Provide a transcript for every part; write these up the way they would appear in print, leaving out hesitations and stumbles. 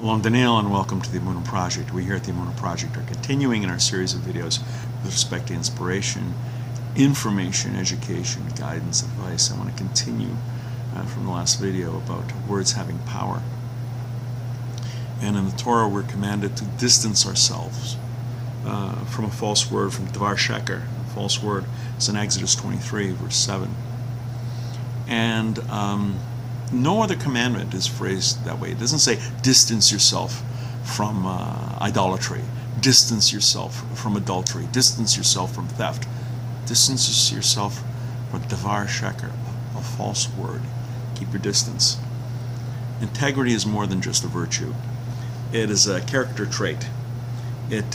Shalom Daniel, and welcome to the Emunah Project. We here at the Emunah Project are continuing in our series of videos with respect to inspiration, information, education, guidance, advice. I want to continue from the last video about words having power. And in the Torah, we're commanded to distance ourselves from a false word, from Dvar Sheker. A false word is in Exodus 23, verse 7. And no other commandment is phrased that way. It doesn't say distance yourself from idolatry, distance yourself from adultery, distance yourself from theft, distance yourself from Dvar Sheker, a false word. Keep your distance. Integrity is more than just a virtue. It is a character trait. It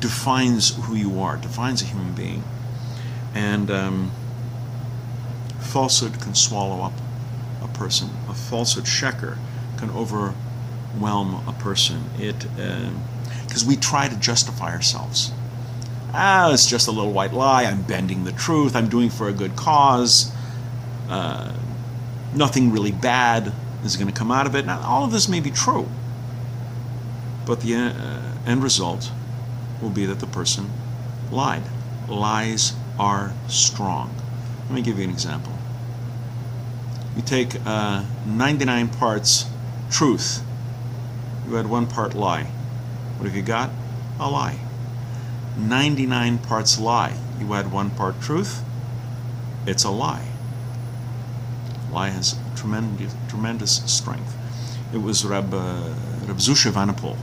defines who you are, defines a human being. And falsehood can swallow up a person. A falsehood, sheker, can overwhelm a person. Because we try to justify ourselves. It's just a little white lie. I'm bending the truth. I'm doing for a good cause. Nothing really bad is going to come out of it. Now, all of this may be true, but the end result will be that the person lied. Lies are strong. Let me give you an example. You take 99 parts truth. You add 1 part lie. What have you got? A lie. 99 parts lie. You add 1 part truth. It's a lie. Lie has tremendous strength. It was Rabbi Zushya of Anipol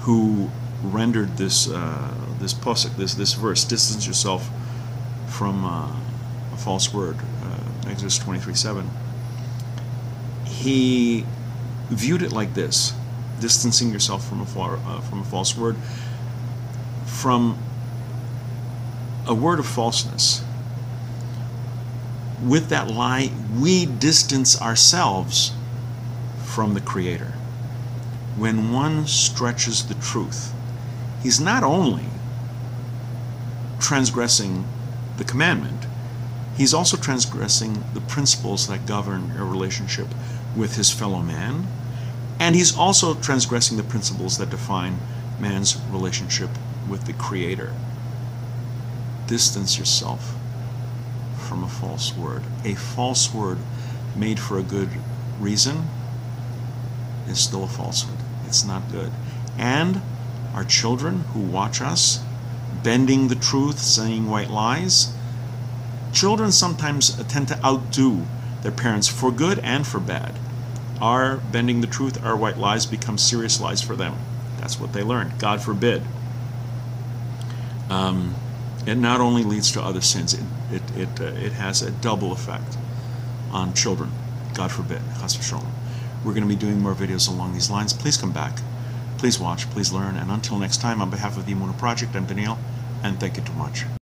who rendered this posuk, this verse: "Distance yourself from a false word." Exodus 23:7. He viewed it like this: distancing yourself from a false word, from a word of falseness. With that lie, we distance ourselves from the Creator. When one stretches the truth, he's not only transgressing the commandment, he's also transgressing the principles that govern a relationship with his fellow man, and he's also transgressing the principles that define man's relationship with the Creator. Distance yourself from a false word. A false word made for a good reason is still a falsehood. It's not good. And our children who watch us bending the truth, saying white lies, children sometimes tend to outdo their parents for good and for bad. Our bending the truth, our white lies become serious lies for them. That's what they learned. God forbid. It not only leads to other sins, it has a double effect on children. God forbid. Chas v'shalom. We're going to be doing more videos along these lines. Please come back. Please watch. Please learn. And until next time, on behalf of the Emunah Project, I'm Daniel, and thank you too much.